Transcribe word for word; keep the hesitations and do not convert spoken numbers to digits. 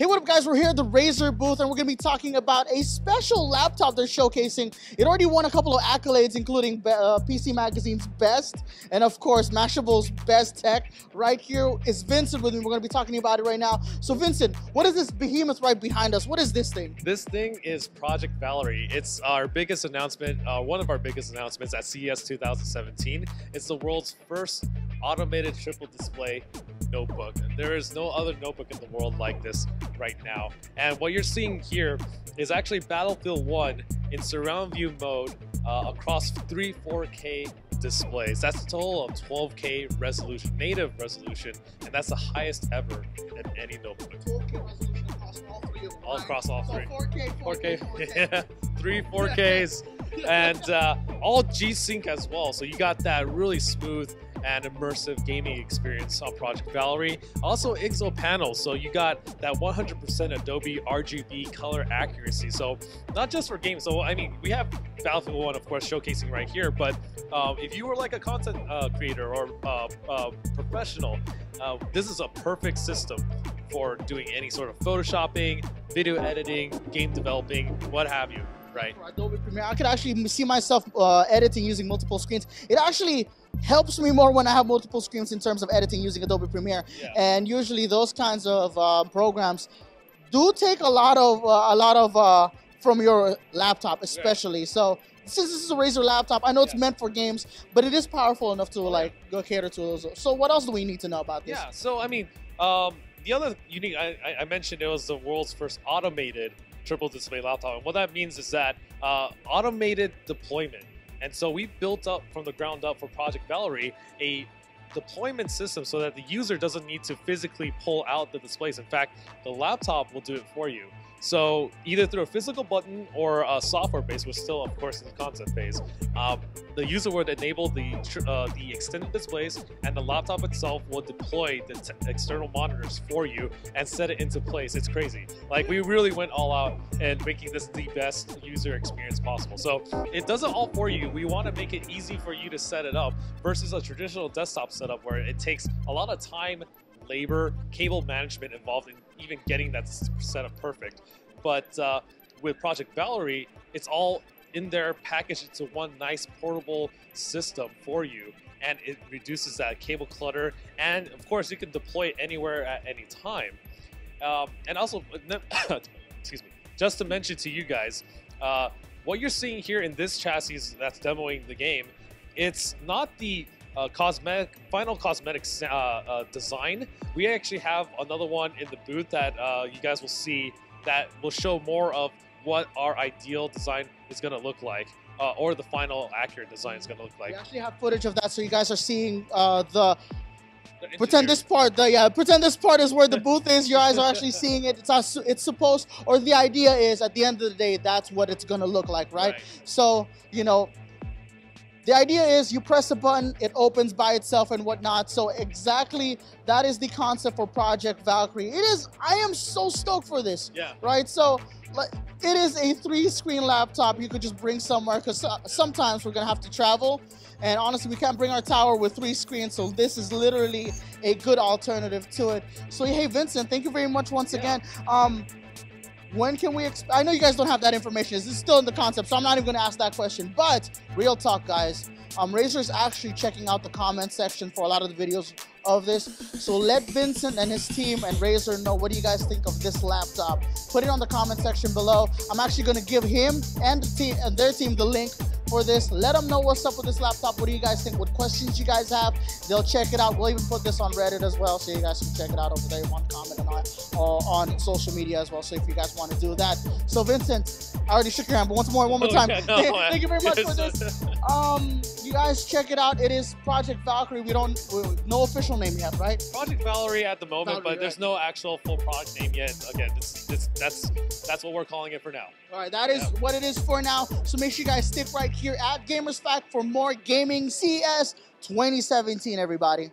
Hey, what up guys, we're here at the Razer booth and we're gonna be talking about a special laptop they're showcasing. It already won a couple of accolades, including uh, P C Magazine's best and of course Mashable's best tech. Right here is Vincent with me. We're gonna be talking about it right now. So Vincent, what is this behemoth right behind us? What is this thing? This thing is Project Valerie. It's our biggest announcement, uh, one of our biggest announcements at C E S two thousand seventeen. It's the world's first automated triple display notebook. There is no other notebook in the world like this right now. And what you're seeing here is actually Battlefield one in surround view mode uh, across three four K displays. That's a total of twelve K resolution, native resolution, and that's the highest ever in any notebook. twelve K resolution across all three of them. All across all three. So four K, four K, four K. Three four Ks and uh, all G Sync as well. So you got that really smooth and immersive gaming experience on Project Valerie. Also Ixo panels, so you got that one hundred percent Adobe R G B color accuracy. So not just for games, so I mean, we have Battlefield one of course showcasing right here, but um, if you were like a content uh, creator or uh, uh, professional, uh, this is a perfect system for doing any sort of photoshopping, video editing, game developing, what have you, right? For Adobe Premiere, I could actually see myself uh, editing using multiple screens. It actually helps me more when I have multiple screens in terms of editing using Adobe Premiere. Yeah. And usually those kinds of uh, programs do take a lot of uh, a lot of uh, from your laptop, especially. Yeah. So since this is a Razer laptop, I know it's yeah. meant for games, but it is powerful enough to like go cater to those. So what else do we need to know about this? Yeah. So I mean, um, the other unique I, I mentioned it was the world's first automated triple display laptop, and what that means is that uh, automated deployment. And so we've built up from the ground up for Project Valerie a deployment system so that the user doesn't need to physically pull out the displays. In fact, the laptop will do it for you. So either through a physical button or a software base, we're still of course in the concept phase, um, the user would enable the, uh, the extended displays and the laptop itself will deploy the t external monitors for you and set it into place. It's crazy. Like we really went all out and making this the best user experience possible. So it does it all for you. We want to make it easy for you to set it up versus a traditional desktop setup where it takes a lot of time, labor, cable management involved in even getting that setup perfect. But uh, with Project Valerie, it's all in there packaged into one nice portable system for you, and it reduces that cable clutter. And of course, you can deploy anywhere at any time. Um, and also, excuse me, just to mention to you guys, uh, what you're seeing here in this chassis that's demoing the game, it's not the Uh, cosmetic, final cosmetic uh, uh, design. We actually have another one in the booth that uh, you guys will see that will show more of what our ideal design is going to look like, uh, or the final accurate design is going to look like. We actually have footage of that, so you guys are seeing uh, the pretend this part. The, yeah, pretend this part is where the booth is. Your eyes are actually seeing it. It's not, it's supposed, or the idea is at the end of the day, that's what it's going to look like, right? right? So you know. The idea is you press a button, it opens by itself and whatnot. So exactly that is the concept for Project Valerie. It is, I am so stoked for this, yeah. right? So like, it is a three screen laptop you could just bring somewhere because uh, sometimes we're gonna have to travel. And honestly, we can't bring our tower with three screens. So this is literally a good alternative to it. So hey, Vincent, thank you very much once yeah. again. Um, When can we expect? I know you guys don't have that information. This is still in the concept, so I'm not even going to ask that question. But real talk, guys, um, Razer is actually checking out the comment section for a lot of the videos of this. So let Vincent and his team and Razer know, what do you guys think of this laptop? Put it on the comment section below. I'm actually going to give him and the team and their team the link for this. Let them know what's up with this laptop. What do you guys think? What questions you guys have? They'll check it out. We'll even put this on Reddit as well, so you guys can check it out over there. One comment on on social media as well. So if you guys want to do that. So Vincent, I already shook your hand, but once more, one more time. Oh, no, thank you very much for this. Um, you guys check it out. It is Project Valerie. We don't we, no official name yet, right? Project Valerie at the moment, Valerie, but right. there's no actual full product name yet. Again, this, this, that's that's what we're calling it for now. All right, that is yeah. what it is for now. So make sure you guys stick right here. Here at Gamers Pack for more gaming C E S twenty seventeen, everybody.